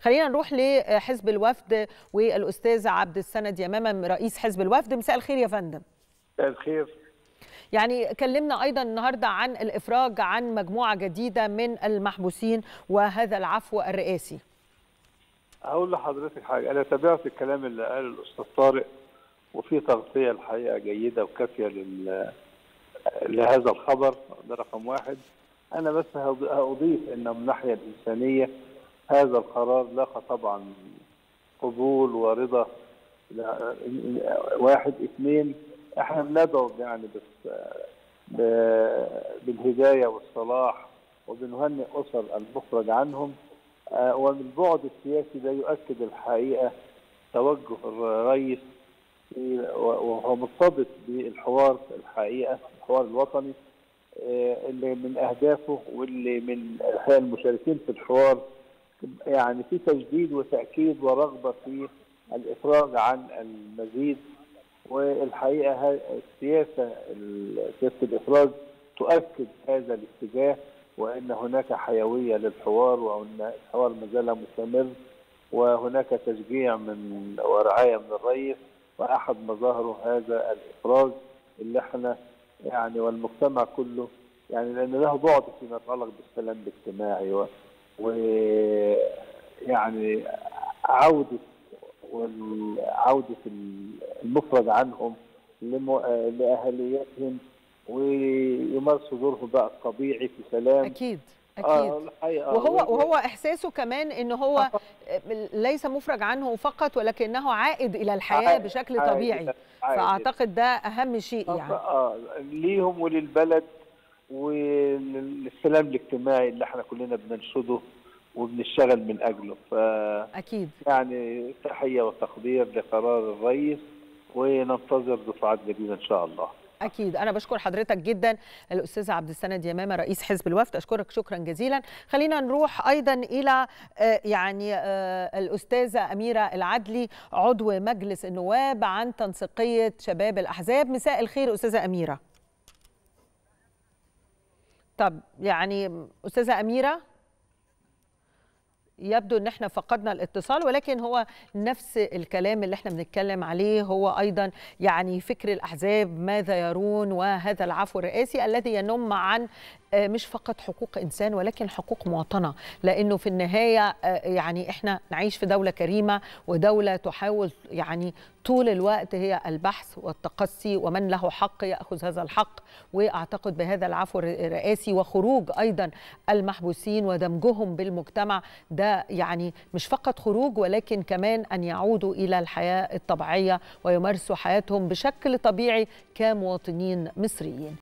خلينا نروح لحزب الوفد والاستاذ عبد السند يمامة رئيس حزب الوفد. مساء الخير يا فندم. مساء الخير. يعني كلمنا ايضا النهارده عن الافراج عن مجموعه جديده من المحبوسين وهذا العفو الرئاسي. هقول لحضرتك حاجه، انا تابعت الكلام اللي قاله الاستاذ طارق وفي تغطيه الحقيقه جيده وكافيه لهذا الخبر، ده رقم واحد. انا بس هأضيف ان من الناحيه الانسانيه هذا القرار لاقى طبعا قبول ورضا. واحد، اثنين، احنا بندعو يعني بس بالهدايه والصلاح وبنهنئ اسر المخرج عنهم، ومن البعد السياسي ده يؤكد الحقيقه توجه الرئيس وهو مرتبط بالحوار الحقيقه، الحوار الوطني اللي من اهدافه واللي من المشاركين في الحوار يعني في تجديد وتاكيد ورغبه في الافراج عن المزيد. والحقيقه سياسه الافراج تؤكد هذا الاتجاه وان هناك حيويه للحوار وان الحوار ما زال مستمر وهناك تشجيع من ورعايه من الرئيس. واحد مظاهره هذا الافراج اللي احنا يعني والمجتمع كله يعني لان له بعد فيما يتعلق بالسلام الاجتماعي ويعني عودة المفرد عنهم لأهليتهم ويمارسوا دورهم بقى الطبيعي في سلام. أكيد أكيد. وهو إحساسه كمان إن هو ليس مفرج عنه فقط ولكنه عائد إلى الحياة بشكل طبيعي. فأعتقد ده أهم شيء يعني ليهم وللبلد وللسلام الاجتماعي اللي احنا كلنا بننشده وبنشتغل من اجله. اكيد يعني تحيه وتقدير لقرار الرئيس وننتظر دفعات جديده ان شاء الله. اكيد. انا بشكر حضرتك جدا الاستاذ عبد السند يمامة رئيس حزب الوفد، اشكرك شكرا جزيلا. خلينا نروح ايضا الى يعني الاستاذه اميره العدلي عضو مجلس النواب عن تنسيقيه شباب الاحزاب. مساء الخير استاذه اميره. طب يعني استاذه اميره يبدو ان احنا فقدنا الاتصال، ولكن هو نفس الكلام اللي احنا بنتكلم عليه، هو ايضا يعني فكر الاحزاب ماذا يرون وهذا العفو الرئاسي الذي ينم عن مش فقط حقوق انسان ولكن حقوق مواطنه، لانه في النهايه يعني احنا نعيش في دوله كريمه ودوله تحاول يعني طول الوقت هي البحث والتقصي ومن له حق ياخذ هذا الحق. واعتقد بهذا العفو الرئاسي وخروج ايضا المحبوسين ودمجهم بالمجتمع ده يعني مش فقط خروج ولكن كمان ان يعودوا الى الحياه الطبيعيه ويمارسوا حياتهم بشكل طبيعي كمواطنين مصريين.